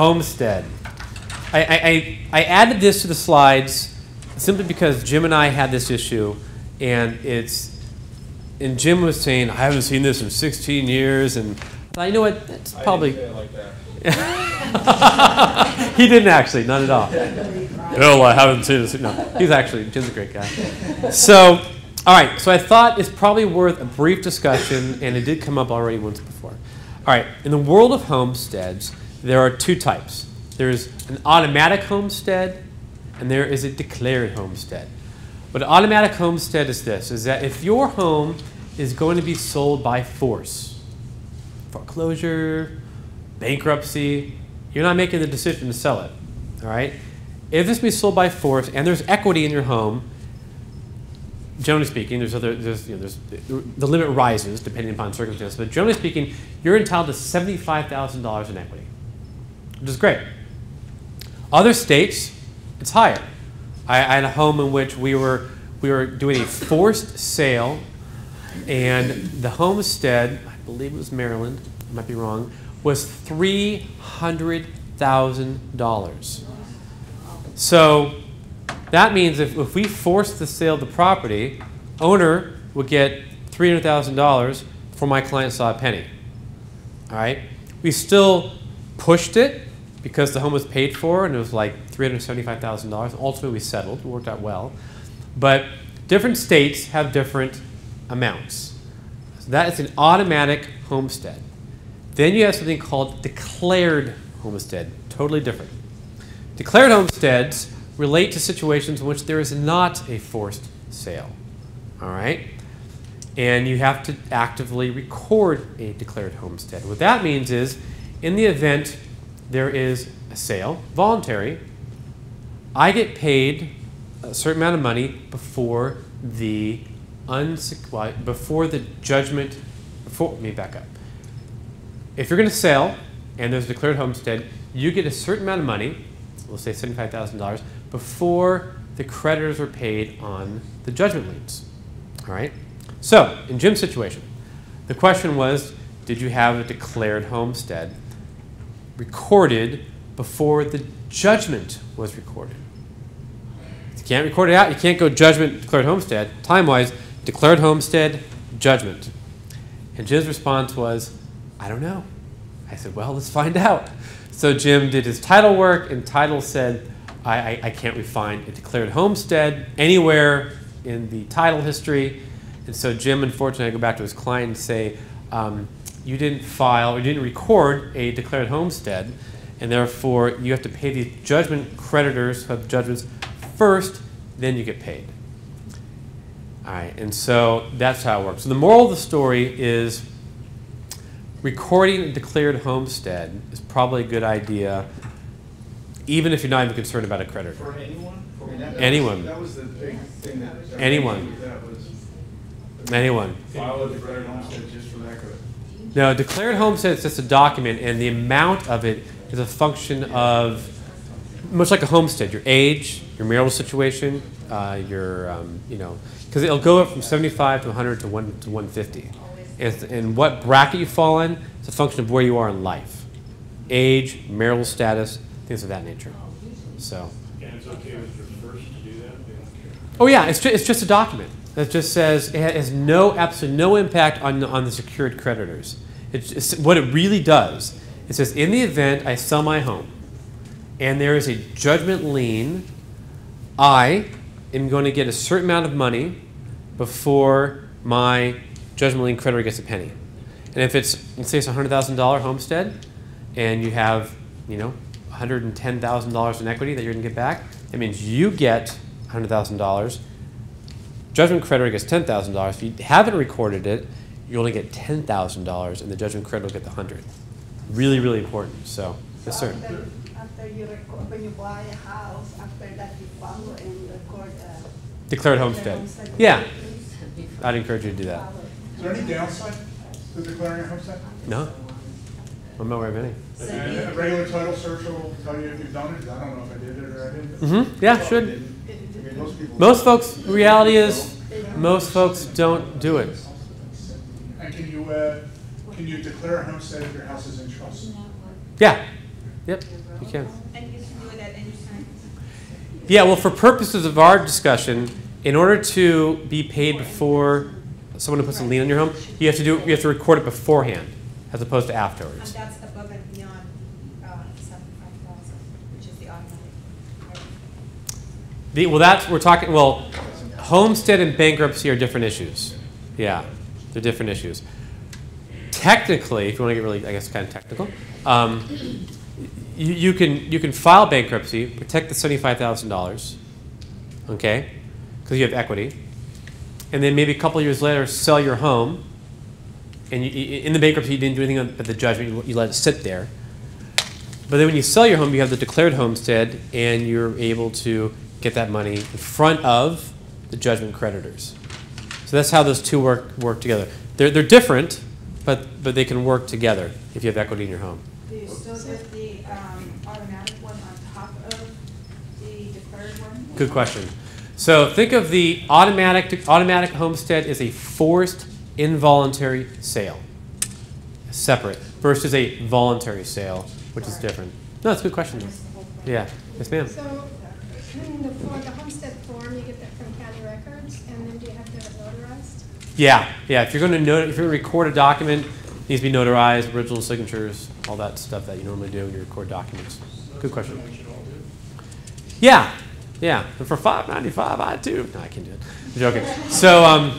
Homestead. I added this to the slides simply because Jim and I had this issue, and Jim was saying, I haven't seen this in 16 years, and I thought, you know what, that's probably... I didn't say it like that. He didn't actually, not at all. No, I haven't seen this. No, he's actually, Jim's a great guy. So, all right, so I thought it's probably worth a brief discussion, and it did come up already once before. All right, in the world of homesteads, there are two types. There's an automatic homestead, and there is a declared homestead. What an automatic homestead is this, is that if your home is going to be sold by force, foreclosure, bankruptcy, you're not making the decision to sell it, all right? If it's being sold by force and there's equity in your home, generally speaking, the limit rises depending upon circumstances, but generally speaking, you're entitled to $75,000 in equity, which is great. Other states, it's higher. I had a home in which we were doing a forced sale, and the homestead, I believe it was Maryland, I might be wrong, was $300,000. So that means if we forced the sale of the property, owner would get $300,000 before my client saw a penny. All right? We still pushed it because the home was paid for, and it was like $375,000. Ultimately, we settled. It worked out well. But different states have different amounts. So that is an automatic homestead. Then you have something called declared homestead, totally different. Declared homesteads relate to situations in which there is not a forced sale, all right? And you have to actively record a declared homestead. What that means is, in the event there is a sale, voluntary, I get paid a certain amount of money before the judgment, let me back up. If you're gonna sell and there's a declared homestead, you get a certain amount of money, we'll say $75,000, before the creditors are paid on the judgment liens, all right? So, in Jim's situation, the question was, did you have a declared homestead recorded before the judgment was recorded? You can't record it out. You can't go judgment, declared homestead. Time-wise, declared homestead, judgment. And Jim's response was, I don't know. I said, well, let's find out. So Jim did his title work, and title said, I can't find a declared homestead anywhere in the title history. And so Jim, unfortunately, had to go back to his client and say, you didn't file, or you didn't record a declared homestead, and therefore you have to pay the judgment creditors who have judgments first, then you get paid. All right, and so that's how it works. So the moral of the story is recording a declared homestead is probably a good idea, even if you're not even concerned about a creditor. For anyone? Anyone. That was the big thing. Anyone. Anyone. File a declared homestead just for that credit. No, declared homestead is just a document, and the amount of it is a function of, much like a homestead, your age, your marital situation, your, you know, because it'll go up from 75 to 100 to 150. And what bracket you fall in is a function of where you are in life. Age, marital status, things of that nature. So. And it's okay with your first to do that? Oh yeah, it's just a document. That just says it has no, absolutely no impact on the secured creditors. It's what it really does. It says, in the event I sell my home and there is a judgment lien, I am going to get a certain amount of money before my judgment lien creditor gets a penny. And if it's, let's say it's a $100,000 homestead and you have, you know, $110,000 in equity that you're going to get back, that means you get $100,000. Judgment creditor gets $10,000. If you haven't recorded it, you only get $10,000, and the judgment creditor will get the $100,000. Really, really important. So, yes, sir. After you record, when you buy a house, after that you follow and record a declared homestead. Yeah. I'd encourage you to do that. Is there any downside to declaring a homestead? No. I'm not aware of any. A regular title search will tell you if you've done it. I don't know if I did it or I didn't. Mm-hmm. Yeah, should. Most folks, reality is, most folks don't do it. And can you declare a homestead if your house is in trust? Yeah, Yep, you can. And you can do it at any time. Yeah, well, for purposes of our discussion, in order to be paid before someone who puts a lien on your home, you have to do you have to record it beforehand, as opposed to afterwards. And that's above and beyond $75,000, which is the automatic. Well, that's we're talking. Well, homestead and bankruptcy are different issues. Yeah, they're different issues. Technically, if you want to get really, I guess, kind of technical, you can file bankruptcy, protect the $75,000, okay, because you have equity, and then maybe a couple of years later sell your home, and in the bankruptcy you didn't do anything but the judgment, you let it sit there. But then when you sell your home, you have the declared homestead, and you're able to get that money in front of the judgment creditors. So that's how those two work together. They're different, but they can work together if you have equity in your home. Do you still get the automatic one on top of the declared one? Good question. So think of the automatic homestead as a forced involuntary sale, separate, versus a voluntary sale, which is different. No, that's a good question. Yeah, yes, ma'am. So the homestead form, you get that from county records, and then do you have to have it notarized? Yeah, yeah. If you're going to record a document, it needs to be notarized, original signatures, all that stuff that you normally do when you record documents. Good question. Yeah, yeah. And for $5.95, I too. No, I can't do it. I'm joking. So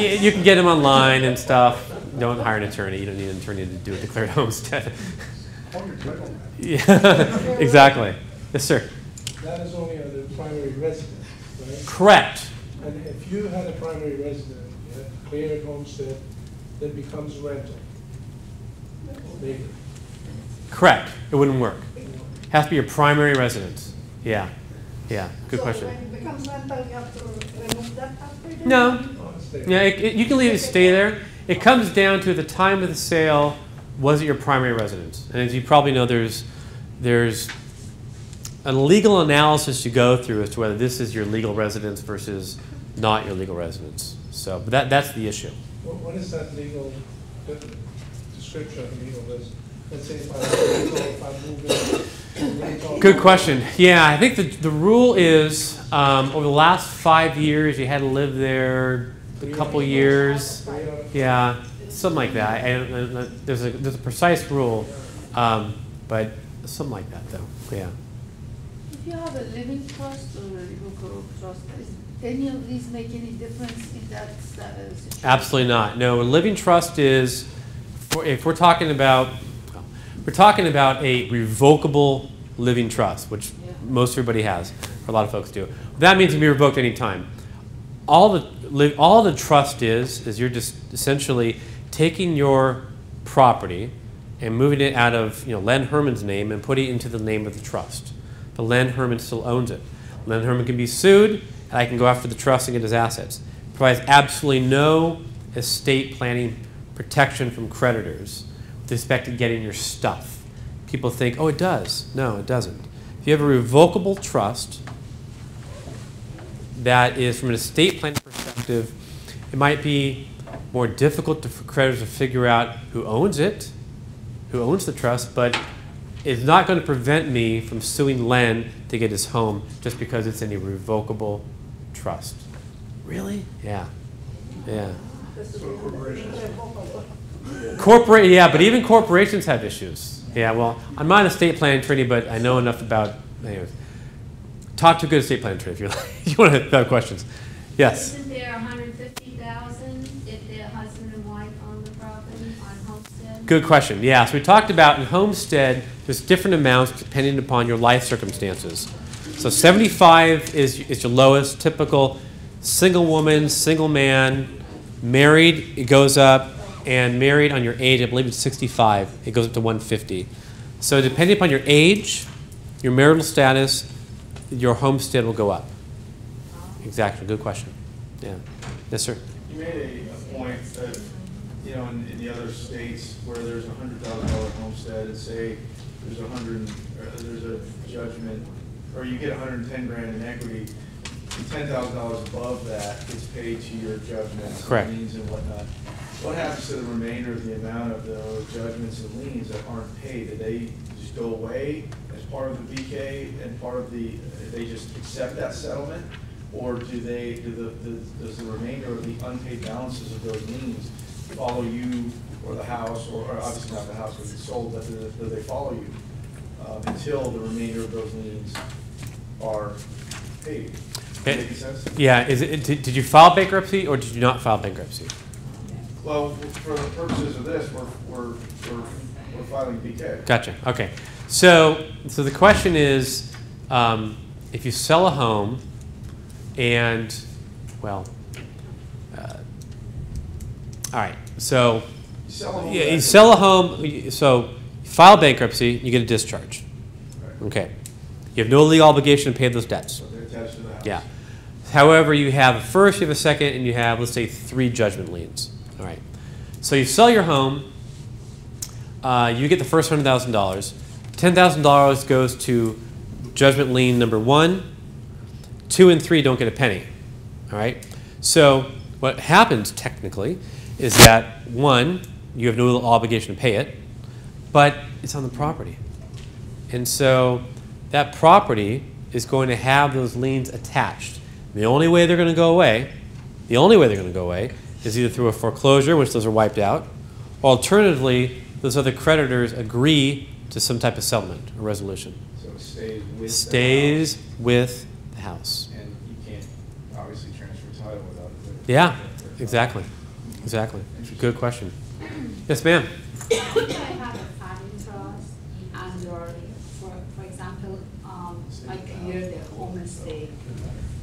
you can get them online and stuff. Don't hire an attorney. You don't need an attorney to do a declared homestead. Yeah, exactly. Yes, sir. That is only on the primary resident, right? Correct. And if you had a primary resident, you had a cleared homestead that becomes rental. Maybe. Correct. It wouldn't work. It has to be your primary residence. Yeah. Yeah. Good question. When it becomes rental, you have to remove that after? No. Yeah, you can leave it stay there. It comes down to the time of the sale, was it your primary residence? And as you probably know, there's a legal analysis you go through as to whether this is your legal residence versus not your legal residence. So but that's the issue. What is that legal description of legal residence? Let's say if I move in. Good question. Yeah, I think the rule is over the last 5 years, you had to live there a couple years. Yeah, something like that. There's a precise rule, but something like that, though. Yeah. If you have a living trust or a legal trust, does any of these make any difference in that situation? Absolutely not. No, a living trust is, if we're talking about a revocable living trust, which most everybody has, or a lot of folks do. That means it can be revoked any time. All the trust is you're just essentially taking your property and moving it out of Len Herman's name and putting it into the name of the trust. But Len Herman still owns it. Len Herman can be sued, and I can go after the trust and get his assets. It provides absolutely no estate planning protection from creditors with respect to getting your stuff. People think, oh, it does. No, it doesn't. If you have a revocable trust, that is, from an estate planning perspective, it might be more difficult for creditors to figure out who owns it, who owns the trust, but it's not going to prevent me from suing Len to get his home just because it's in a revocable trust. Really? Yeah. Yeah. So corporation, yeah, but even corporations have issues. Yeah, well, I'm not an estate planning attorney, but I know enough about, anyways. Talk to a good estate planning attorney if you're like, you want to have questions. Yes? Isn't there $150,000 if they're husband and wife own the property on homestead? Good question, yeah. So we talked about in homestead, there's different amounts depending upon your life circumstances. So 75 is your lowest, typical single woman, single man, married, it goes up, and married on your age, I believe it's 65, it goes up to 150. So depending upon your age, your marital status, your homestead will go up. Exactly, good question. Yeah. Yes, sir? You made a point that, in the other states where there's a $100,000 homestead, and say there's a judgment, or you get $110,000 in equity, and $10,000 above that is paid to your judgments, correct, and liens and whatnot. What happens to the remainder of the amount of those judgments and liens that aren't paid? Do they just go away as part of the BK and part of the, they just accept that settlement? Or do they, does the remainder of the unpaid balances of those liens follow you or the house, or obviously not the house because it's sold, but do they follow you until the remainder of those liens are paid? Does that make sense? Yeah, is it, did you file bankruptcy or did you not file bankruptcy? Well, for the purposes of this, we're filing BK. Gotcha, okay. So the question is, if you sell a home and, well, all right, so you sell a home, so you file bankruptcy, you get a discharge. Right. Okay. You have no legal obligation to pay those debts. So they're attached to the house. Yeah. However, you have a first, you have a second, and you have, let's say, 3 judgment liens. All right. So you sell your home, you get the first $100,000. $10,000 goes to judgment lien number 1, 2, and 3 don't get a penny. All right. So what happens technically is that 1, you have no obligation to pay it, but it's on the property. And so that property is going to have those liens attached. The only way they're going to go away, is either through a foreclosure, which those are wiped out, or alternatively, those other creditors agree to some type of settlement or resolution. So it stays with the house. And you can't obviously transfer title without it. Yeah, exactly. Exactly. Good question. Yes, ma'am. You have a signing trust and your, for example, I cleared the home estate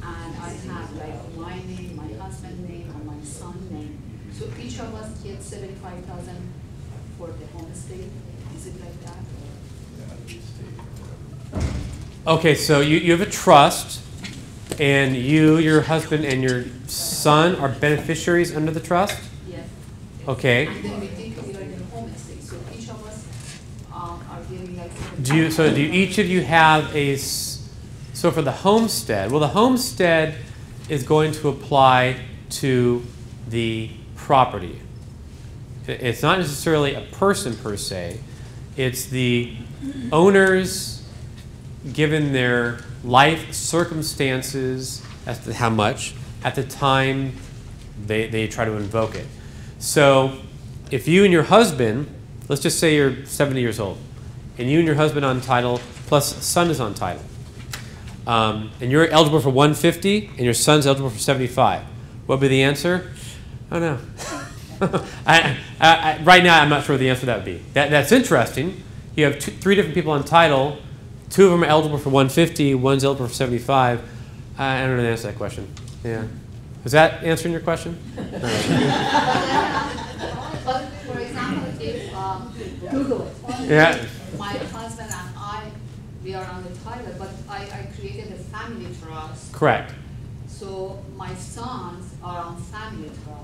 and I have like my name, my husband's name, and my son's name. So each of us gets $75,000 for the home estate. Is it like that? Okay, so you have a trust and you, your husband, and your son are beneficiaries under the trust? Okay. And then we think we are in the home estate, so each of us are giving like. So do each of you have a? So for the homestead, well, the homestead is going to apply to the property. It's not necessarily a person per se. It's the owners, given their life circumstances, as to how much at the time they try to invoke it. So if you and your husband, let's just say you're 70 years old, and you and your husband on title, plus son is on title, and you're eligible for 150, and your son's eligible for 75, what would be the answer? Oh, no. Right now, I'm not sure what the answer to that would be. That's interesting. You have 3 different people on title. 2 of them are eligible for 150, 1's eligible for 75. I don't know the answer to that question. Yeah. Is that answering your question? But for example, if Google it, yeah. My husband and I, we are on the title, but I created a family trust. Correct. So my sons are on family trust.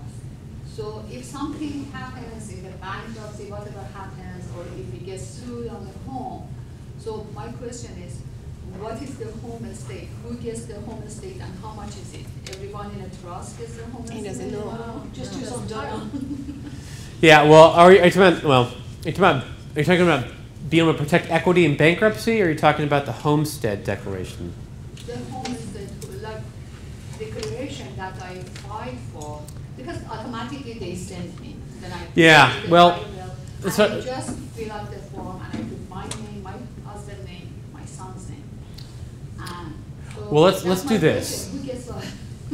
So if something happens, if a bankruptcy, whatever happens, or if we get sued on the home, so my question is, what is the home estate? Who gets the home estate and how much is it? Everyone in a trust gets the home estate? He doesn't know. No. Just use some title. Yeah, well, are you talking about being able to protect equity in bankruptcy, or are you talking about the homestead declaration? The homestead, like, declaration that I applied for, because automatically they send me. Then I yeah, well. I just fill out the form and I put my name, my husband's name, my son's name. Well, let's do this. It's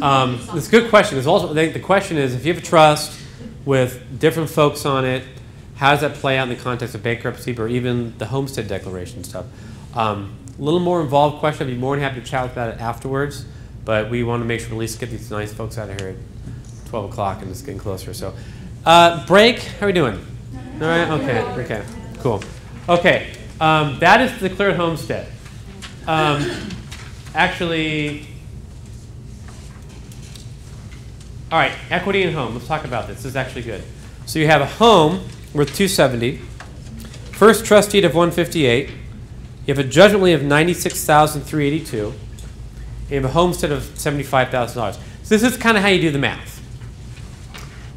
a good question. There's also, I think the question is, if you have a trust with different folks on it, how does that play out in the context of bankruptcy or even the homestead declaration stuff? A little more involved question. I'd be more than happy to chat about it afterwards, but we want to make sure we at least get these nice folks out of here at 12 o'clock, and it's getting closer. So, break. How are we doing? All right. Okay. Okay. Cool. Okay. That is the declared homestead. Actually, all right, equity in home. Let's talk about this. This is actually good. So you have a home worth 270, first trust deed of 158. You have a judgment lien of 96,382. You have a homestead of $75,000. So this is kind of how you do the math.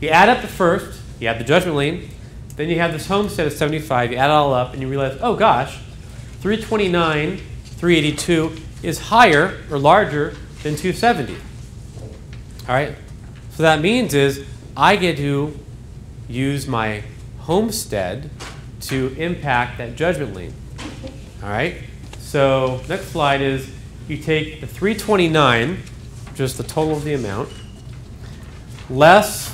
You add up the first. You add the judgment lien. Then you have this homestead of 75. You add it all up, and you realize, oh gosh, 329, 382 is higher or larger than 270. All right? So that means is I get to use my homestead to impact that judgment lien. All right? So next slide is you take the 329, just the total of the amount, less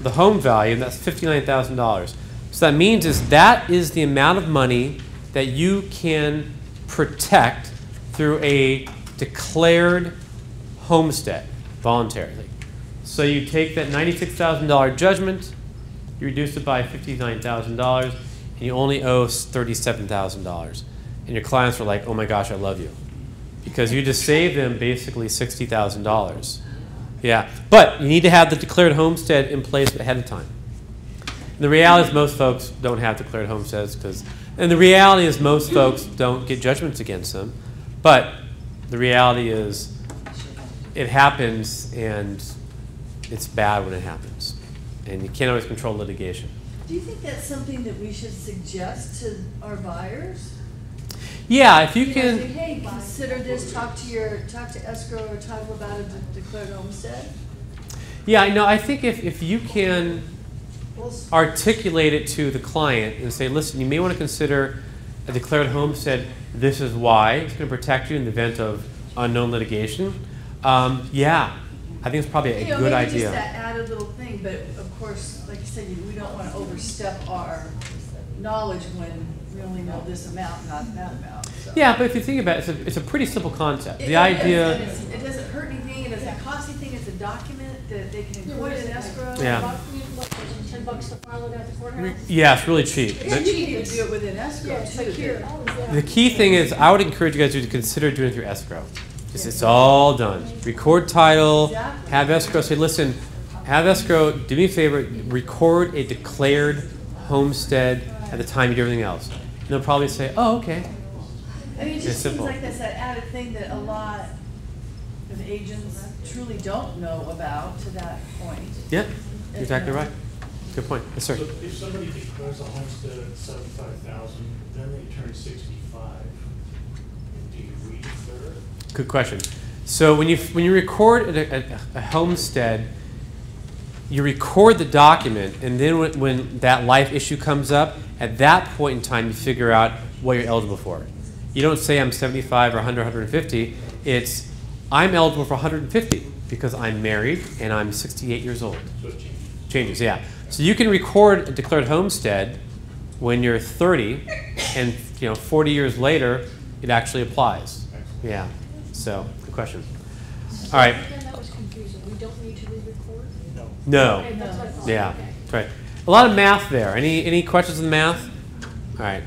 the home value, and that's $59,000. So that means is that is the amount of money that you can protect through a declared homestead voluntarily. So you take that $96,000 judgment, you reduce it by $59,000, and you only owe $37,000. And your clients are like, oh my gosh, I love you. Because you just saved them basically $60,000. Yeah, but you need to have the declared homestead in place ahead of time. And the reality is most folks don't have declared homesteads because, and the reality is most folks don't get judgments against them. But the reality is it happens, and it's bad when it happens. And you can't always control litigation. Do you think that's something that we should suggest to our buyers? Yeah, if you can. Say, hey, consider this. Talk to escrow or talk about a declared homestead. Yeah, no, I think if you can articulate it to the client and say, listen, you may want to consider a declared homestead. This is why it's going to protect you in the event of unknown litigation. Yeah, I think it's probably a good idea. Just that added little thing, but of course, like you said, we don't want to overstep our knowledge when we only know this amount, not that amount. So. Yeah, but if you think about it, it's a pretty simple concept. It doesn't hurt anything. It doesn't cost anything. It's a document that they can include in escrow. Yeah. $10 to file it at the courthouse. Yeah, it's really cheap. It's cheap to do it within escrow. Yeah, too. Like here. The key thing is, I would encourage you guys to consider doing it through escrow. It's all done. Record title, have escrow. Say, listen, have escrow, do me a favor, record a declared homestead at the time you do everything else. And they'll probably say, oh, okay. I mean, it just seems like that's that added thing that a lot of agents truly don't know about to that point. Yeah, you're exactly right. Good point. Yes, sir. So if somebody declares a homestead at $75,000, then they turn 65. Good question. So when you record a homestead, you record the document, and then when that life issue comes up, at that point in time, you figure out what you're eligible for. You don't say I'm 75 or 100, 150. It's I'm eligible for 150 because I'm married and I'm 68 years old. So it changes. Changes, yeah. So you can record a declared homestead when you're 30, and 40 years later, it actually applies. Yeah. So, good question. All right. That was confusing. We don't need to re-record? No. No. Yeah. Right. A lot of math there. Any questions on the math? All right.